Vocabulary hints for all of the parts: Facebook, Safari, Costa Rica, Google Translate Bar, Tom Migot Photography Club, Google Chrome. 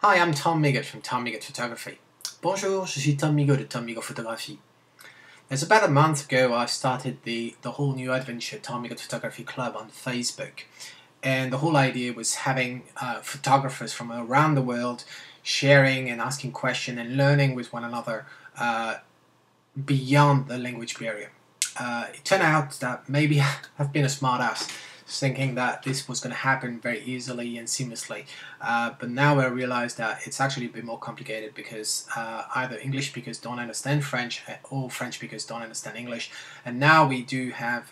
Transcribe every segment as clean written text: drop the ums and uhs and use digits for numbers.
Hi, I'm Tom Migot from Tom Migot Photography. Bonjour, je suis Tom Migot de Tom Migot Photography. As about a month ago, I started the whole new adventure, Tom Migot Photography Club, on Facebook. And the whole idea was having photographers from around the world sharing and asking questions and learning with one another beyond the language barrier. It turned out that maybe I've been a smartass, thinking that this was going to happen very easily and seamlessly, but now I realize that it's actually a bit more complicated because either English speakers don't understand French or French speakers don't understand English, and now we do have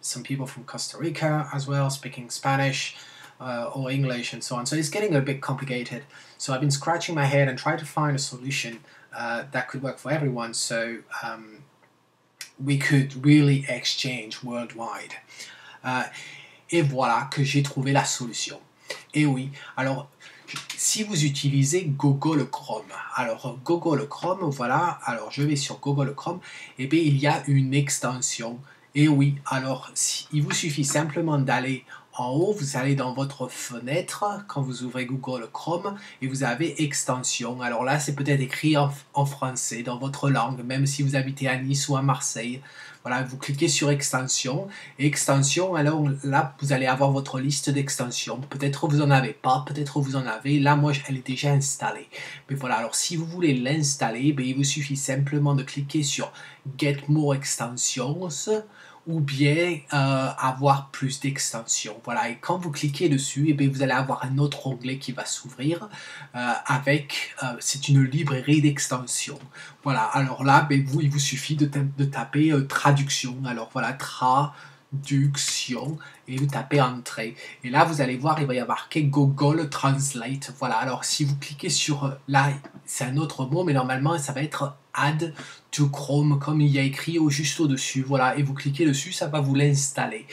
some people from Costa Rica as well speaking Spanish or English and so on, so it's getting a bit complicated. So I've been scratching my head and trying to find a solution that could work for everyone, so we could really exchange worldwide. Et voilà que j'ai trouvé la solution. Et oui, alors si vous utilisez Google Chrome, alors Google Chrome, voilà, alors je vais sur Google Chrome, et bien il y a une extension. Et oui, alors il vous suffit simplement d'aller en haut, vous allez dans votre fenêtre, quand vous ouvrez Google Chrome, et vous avez extension. Alors là, c'est peut-être écrit en français, dans votre langue, même si vous habitez à Nice ou à Marseille. Voilà, vous cliquez sur extension, et extension, alors là, vous allez avoir votre liste d'extensions. Peut-être vous n'en avez pas, peut-être vous en avez. Là, moi, elle est déjà installée. Mais voilà, alors si vous voulez l'installer, ben, il vous suffit simplement de cliquer sur Get More Extensions, ou bien avoir plus d'extensions. Voilà, et quand vous cliquez dessus, et bien vous allez avoir un autre onglet qui va s'ouvrir avec, c'est une librairie d'extensions. Voilà, alors là, bien, il vous suffit de taper traduction. Alors voilà, traduction, et vous tapez entrée. Et là, vous allez voir, il va y avoir marqué Google Translate. Voilà, alors si vous cliquez sur, là, c'est un autre mot, mais normalement, ça va être Add to Chrome, comme il y a écrit juste au-dessus, voilà, et vous cliquez dessus, ça va vous l'installer.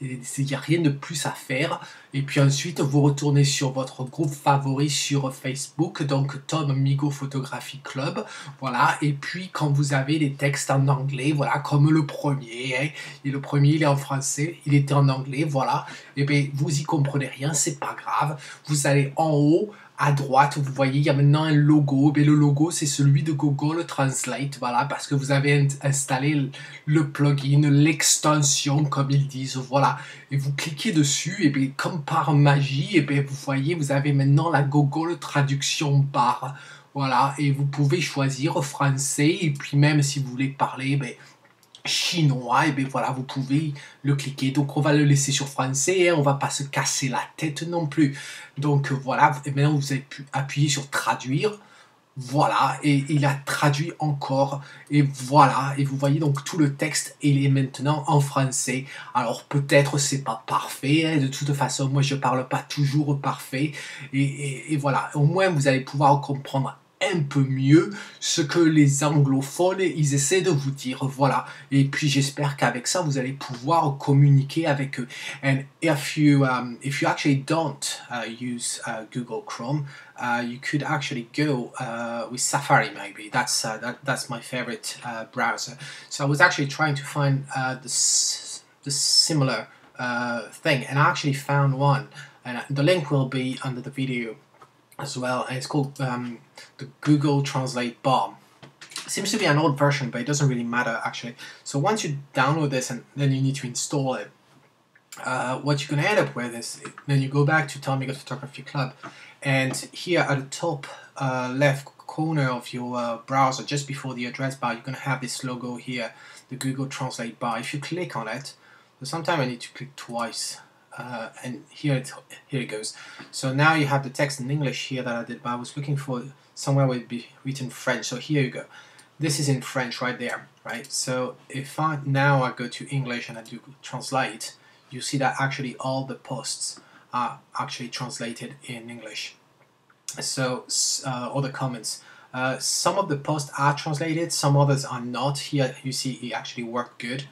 Il n'y a rien de plus à faire. Et puis ensuite, vous retournez sur votre groupe favori sur Facebook, donc Tom Migot Photography Club, voilà, et puis quand vous avez des textes en anglais, voilà, comme le premier, hein, et le premier il est en français, il était en anglais, voilà, et bien vous y comprenez rien, c'est pas grave, vous allez en haut, à droite, vous voyez, il y a maintenant un logo. Et le logo, c'est celui de Google Translate, voilà, parce que vous avez installé le plugin, l'extension, comme ils disent, voilà. Et vous cliquez dessus, et bien, comme par magie, et bien, vous voyez, vous avez maintenant la Google Traduction Bar, voilà. Et vous pouvez choisir français, et puis même si vous voulez parler, ben, chinois, et bien voilà, vous pouvez le cliquer. Donc on va le laisser sur français, hein, on va pas se casser la tête non plus. Donc voilà, et maintenant vous avez pu appuyer sur traduire, voilà, et il a traduit encore, et voilà, et vous voyez donc tout le texte, il est maintenant en français. Alors peut-être c'est pas parfait, hein, de toute façon moi je parle pas toujours parfait, et voilà, au moins vous allez pouvoir comprendre un peu mieux ce que les anglophones ils essaient de vous dire, voilà, et puis j'espère qu'avec ça vous allez pouvoir communiquer avec eux. And if you actually don't use Google Chrome, you could actually go with Safari, maybe that's my favorite browser, so I was actually trying to find the similar thing, and I actually found one, and the link will be under the video as well, and it's called the Google Translate Bar. It seems to be an old version, but it doesn't really matter actually. So once you download this and then you need to install it, what you're gonna end up with is, then you go back to Tom Migot Photography Club, and here at the top left corner of your browser, just before the address bar, you're gonna have this logo here, the Google Translate Bar. If you click on it, so sometimes I need to click twice. And here it goes. So now you have the text in English here that I did, but I was looking for somewhere where it would be written French. So here you go. This is in French right there, right? So if I go to English and I do translate, you see that actually all the posts are actually translated in English. So all the comments. Some of the posts are translated, some others are not. Here you see it actually worked good.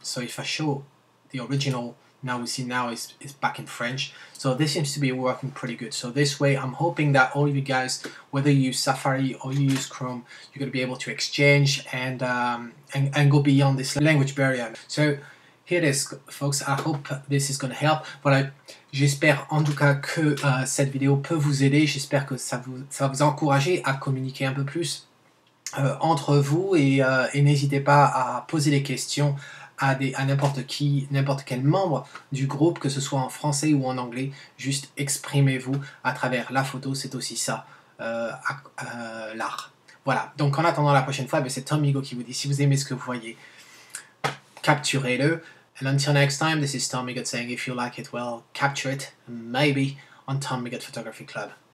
So if I show the original, now we see now it's back in French. So this seems to be working pretty good. So this way, I'm hoping that all of you guys, whether you use Safari or you use Chrome, you're gonna be able to exchange and go beyond this language barrier. So Here it is, folks. I hope this is going to help. Voilà, j'espère en tout cas que cette vidéo peut vous aider. J'espère que ça va vous encourager à communiquer un peu plus entre vous et n'hésitez pas à poser des questions à n'importe qui, n'importe quel membre du groupe, que ce soit en français ou en anglais. Juste exprimez-vous à travers la photo, c'est aussi ça, l'art. Voilà, donc en attendant la prochaine fois, c'est Tom Migot qui vous dit, si vous aimez ce que vous voyez, capturez-le. And until next time, this is Tom Migot saying, if you like it, well, capture it, maybe, on Tom Migot Photography Club.